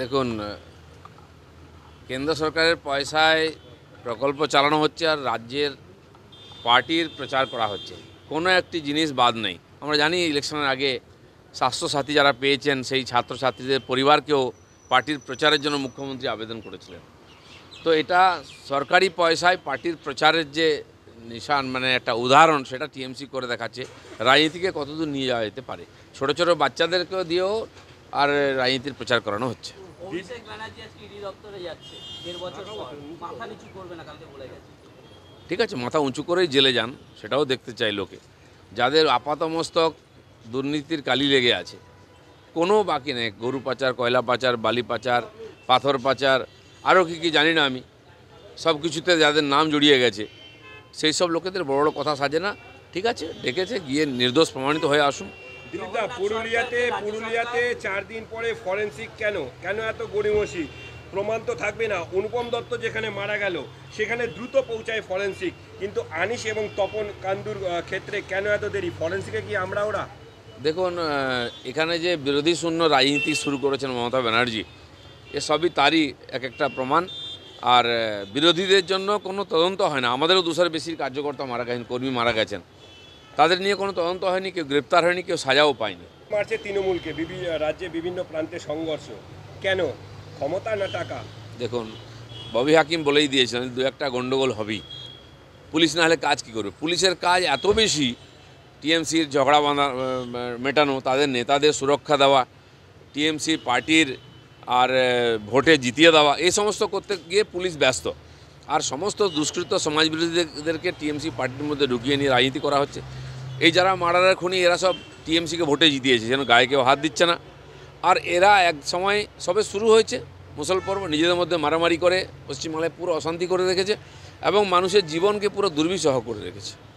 দেখুন কেন্দ্র সরকারের পয়সায় প্রকল্প চালানো হচ্ছে আর রাজ্যের পার্টির প্রচার করা হচ্ছে, কোনো একটি জিনিস বাদ নেই। আমরা জানি ইলেকশনের আগে স্বাস্থ্যসাথী যারা পেয়েছেন সেই ছাত্রছাত্রীদের পরিবারকেও পার্টির প্রচারের জন্য মুখ্যমন্ত্রী আবেদন করেছিলেন। তো এটা সরকারি পয়সায় পার্টির প্রচারের যে নিশান মানে একটা উদাহরণ সেটা টিএমসি করে দেখাচ্ছে। রাজনীতিকে কতদূর নিয়ে যাওয়া যেতে পারে, ছোটো ছোটো বাচ্চাদেরকেও দিয়েও আর রাজনীতির প্রচার করানো হচ্ছে। ঠিক আছে, মাথা উঁচু করেই জেলে যান, সেটাও দেখতে চাই লোকে। যাদের আপাতমস্তক দুর্নীতির কালি লেগে আছে কোনো বাকি নেই, গরু পাচার, কয়লা পাচার, বালি পাচার, পাথর পাচার, আরও কী কী জানি না আমি, সব কিছুতে যাদের নাম জড়িয়ে গেছে সেই সব লোকেদের বড় বড় কথা সাজে না। ঠিক আছে, ডেকেছে, গিয়ে নির্দোষ প্রমাণিত হয়ে আসুন। দিলীপদা, পুরুলিয়াতে 4 দিন পরে ফরেন্সিক কেন এত গড়িমসি? প্রমাণ তো থাকবে না। অনুপম দত্ত যেখানে মারা গেল সেখানে দ্রুত পৌঁছায় ফরেন্সিক, কিন্তু আনিস এবং তপন কান্দুর ক্ষেত্রে কেন এত দেরি? ফরেন্সিকে কি আমরা ওরা? দেখুন, এখানে যে বিরোধী শূন্য রাজনীতি শুরু করেছেন মমতা ব্যানার্জি, এসবই তারই এক একটা প্রমাণ। আর বিরোধীদের জন্য কোনো তদন্ত হয় না। আমাদেরও 200-র বেশি কার্যকর্তা মারা গেছেন, কর্মী মারা গেছেন, তাদের নিয়ে কোনো তদন্ত হয়নি, কেউ গ্রেপ্তার হয়নি, কেউ সাজাও পায়নি। মারছে তৃণমূলকে রাজ্যে বিভিন্ন প্রান্তে সংঘর্ষ কেন, ক্ষমতা না টাকা? দেখুন, ববি হাকিম বলেই দিয়েছেন 2-1টা গণ্ডগোল হবেই, পুলিশ না হলে কাজ কী করবে? পুলিশের কাজ এত বেশি টিএমসির ঝগড়া বাঁধা মেটানো, তাদের নেতাদের সুরক্ষা দেওয়া, টিএমসি পার্টির আর ভোটে জিতিয়ে দেওয়া, এই সমস্ত করতে গিয়ে পুলিশ ব্যস্ত। আর সমস্ত দুষ্কৃত সমাজবিরোধীদেরকে টিএমসি পার্টির মধ্যে ঢুকিয়ে নিয়ে রাজনীতি করা হচ্ছে। এই যারা মারারা খুনি এরা সব টিএমসিকে ভোটে জিতিয়েছে, যেন গায়ে কেউ হাত দিচ্ছে না। আর এরা এক সময় সবে শুরু হয়েছে মুসল পর্ব, নিজেদের মধ্যে মারামারি করে পশ্চিমবাংলায় পুরো অশান্তি করে রেখেছে এবং মানুষের জীবনকে পুরো দুর্বিষহ করে রেখেছে।